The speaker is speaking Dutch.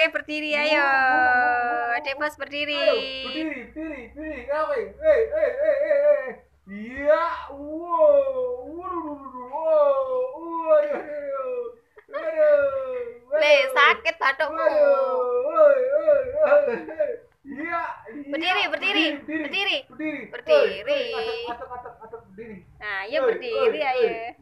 Berdiri, ayo.